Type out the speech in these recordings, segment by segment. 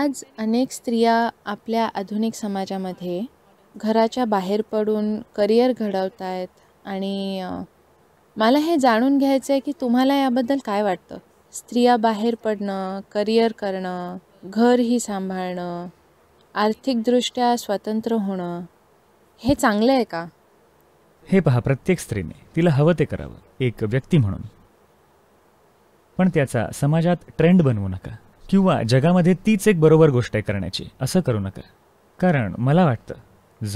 आज अनेक स्त्रिया आपल्या आधुनिक समाजामध्ये घराच्या बाहेर पडून करिअर घडवत आहेत आणि मला हे जाणून घ्यायचं आहे की तुम्हाला याबद्दल काय वाटतं. स्त्रिया बाहेर पडणं, करिअर करणं, घरही सांभाळणं, आर्थिकदृष्ट्या स्वतंत्र होणं हे चांगलं आहे का? हे पहा, प्रत्येक स्त्रीने तिला हवं ते करावं एक व्यक्ती म्हणून, पण त्याचा समाजात ट्रेंड बनवू नका किंवा जगामध्ये तीच एक बरोबर गोष्ट आहे करण्याची असं करू नका. कारण मला वाटतं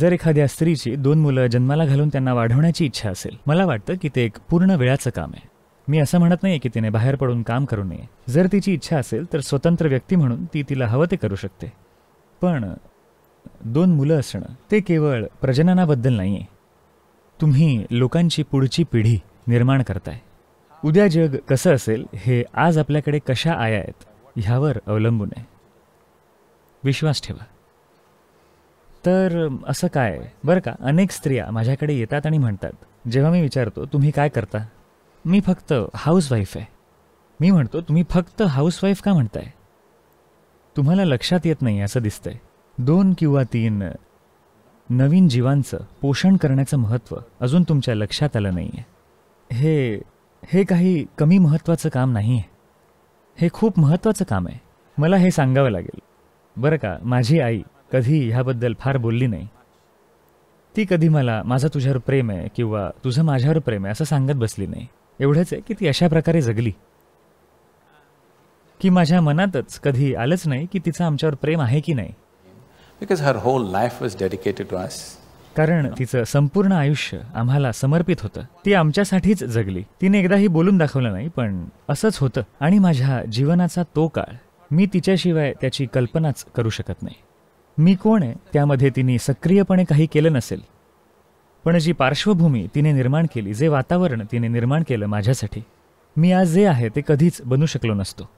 जर एखाद्या स्त्रीची दोन मुलं जन्माला घालून त्यांना वाढवण्याची इच्छा असेल, मला वाटतं की ते एक पूर्ण वेळाचं काम आहे. मी असं म्हणत नाही की तिने बाहेर पडून काम करू नये. जर तिची इच्छा असेल तर स्वतंत्र व्यक्ती म्हणून ती तिला हवं ते करू शकते. पण दोन मुलं असणं ते केवळ प्रजननाबद्दल नाही आहे. तुम्ही लोकांची पुढची पिढी निर्माण करताय. उद्या जग कसं असेल हे आज आपल्याकडे कशा आया आहेत ह्यावर अवलंबून आहे. विश्वास ठेवा. तर असं काय बरं का, अनेक स्त्रिया माझ्याकडे येतात आणि म्हणतात, जेव्हा मी विचारतो तुम्ही काय करता, मी फक्त हाऊसवाईफ आहे. मी म्हणतो तुम्ही फक्त हाऊसवाईफ का म्हणताय? तुम्हाला लक्षात येत नाही असं दिसतंय. 2 किंवा 3 नवीन जीवांचं पोषण करण्याचं महत्त्व अजून तुमच्या लक्षात आलं नाही आहे. हे काही कमी महत्त्वाचं काम नाही आहे. हे खूप महत्त्वाचं काम आहे. मला हे सांगावं लागेल बरं का, माझी आई कधी ह्याबद्दल फार बोलली नाही. ती कधी मला माझं तुझ्यावर प्रेम आहे किंवा तुझं माझ्यावर प्रेम आहे असं सांगत बसली नाही. एवढंच आहे की ती अशा प्रकारे जगली की माझ्या मनातच कधी आलंच नाही की तिचं आमच्यावर प्रेम आहे की नाही. Because her whole life was dedicated to us. कारण तिचं संपूर्ण आयुष्य आम्हाला समर्पित होतं. ती आमच्यासाठीच जगली. तिने एकदाही बोलून दाखवलं नाही, पण असंच होतं. आणि माझ्या जीवनाचा तो काळ मी तिच्याशिवाय त्याची कल्पनाच करू शकत नाही. मी कोण आहे त्यामध्ये तिने सक्रियपणे काही केलं नसेल, पण जी पार्श्वभूमी तिने निर्माण केली, जे वातावरण तिने निर्माण केलं माझ्यासाठी, मी आज जे आहे ते कधीच बनू शकलो नसतो.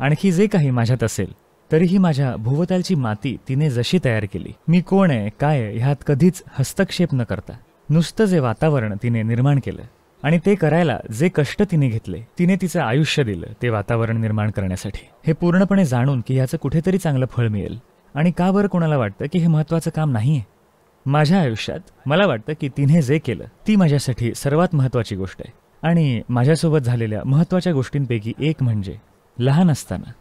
आणखी जे काही माझ्यात असेल तरीही माझ्या भोवतालची माती तिने जशी तयार केली. मी कोण आहे, काय आहे ह्यात कधीच हस्तक्षेप न करता नुसतं जे वातावरण तिने निर्माण केलं आणि ते करायला जे कष्ट तिने घेतले, तिने तिचं आयुष्य दिलं ते वातावरण निर्माण करण्यासाठी, हे पूर्णपणे जाणून की ह्याचं कुठेतरी चांगलं फळ मिळेल. आणि का बरं कोणाला वाटतं की हे महत्त्वाचं काम नाही आहे? माझ्या आयुष्यात मला वाटतं की तिने जे केलं ती माझ्यासाठी सर्वात महत्त्वाची गोष्ट आहे. आणि माझ्यासोबत झालेल्या महत्त्वाच्या गोष्टींपैकी एक म्हणजे लहान असताना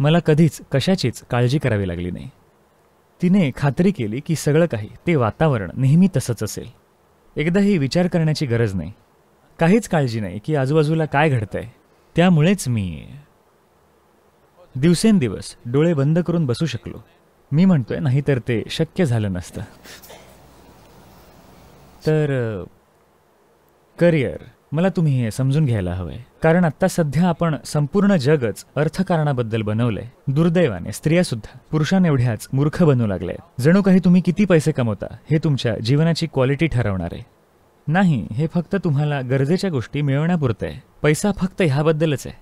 मला कधीच कशाचीच काळजी करावी लागली नाही. तिने खात्री केली की सगळं काही ते वातावरण नेहमी तसंच असेल. एकदाही विचार करण्याची गरज नाही, काहीच काळजी नाही की आजूबाजूला काय घडतंय. त्यामुळेच मी दिवसेंदिवस डोळे बंद करून बसू शकलो. मी म्हणतोय, नाहीतर ते शक्य झालं नसतं. तर करिअर, मला तुम्ही हे समजून घ्यायला हवं आहे. कारण आत्ता सध्या आपण संपूर्ण जगच अर्थकारणाबद्दल बनवलं आहे. दुर्दैवाने स्त्रियासुद्धा पुरुषांएवढ्याच मूर्ख बनू लागल्या आहेत. जणू काही तुम्ही किती पैसे कमवता हे तुमच्या जीवनाची क्वालिटी ठरवणार आहे. नाही, हे फक्त तुम्हाला गरजेच्या गोष्टी मिळवण्यापुरतं आहे. पैसा फक्त ह्याबद्दलच आहे.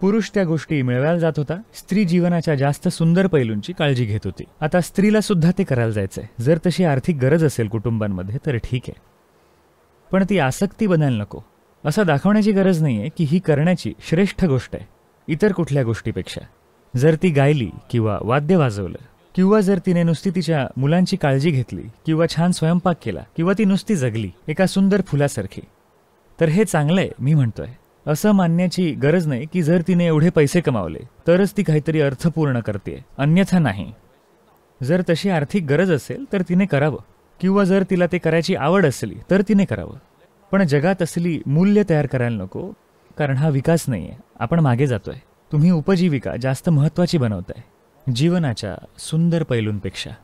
पुरुष त्या गोष्टी मिळवायला जात होता, स्त्री जीवनाच्या जास्त सुंदर पैलूंची काळजी घेत होती. आता स्त्रीला सुद्धा ते करायला जायचं आहे. जर तशी आर्थिक गरज असेल कुटुंबांमध्ये तर ठीक आहे, पण ती आसक्ती बनायला नको. असं दाखवण्याची गरज नाही आहे की ही करण्याची श्रेष्ठ गोष्ट आहे इतर कुठल्या गोष्टीपेक्षा. जर ती गायली किंवा वाद्य वाजवलं, किंवा जर तिने नुसती तिच्या मुलांची काळजी घेतली किंवा छान स्वयंपाक केला, किंवा ती नुसती जगली एका सुंदर फुलासारखी, तर हे चांगलं आहे. मी म्हणतोय, असं मानण्याची गरज नाही की जर तिने एवढे पैसे कमावले तरच ती काहीतरी अर्थपूर्ण करते, अन्यथा नाही. जर तशी आर्थिक गरज असेल तर तिने करावं, किंवा जर तिला ते करायची आवड असली तर तिने करावं. पण जगात असली मूल्य तयार करायला नको, कारण हा विकास नाही आहे. आपण मागे जातोय. तुम्ही उपजीविका जास्त महत्त्वाची बनवताय जीवनाच्या सुंदर पैलूंपेक्षा.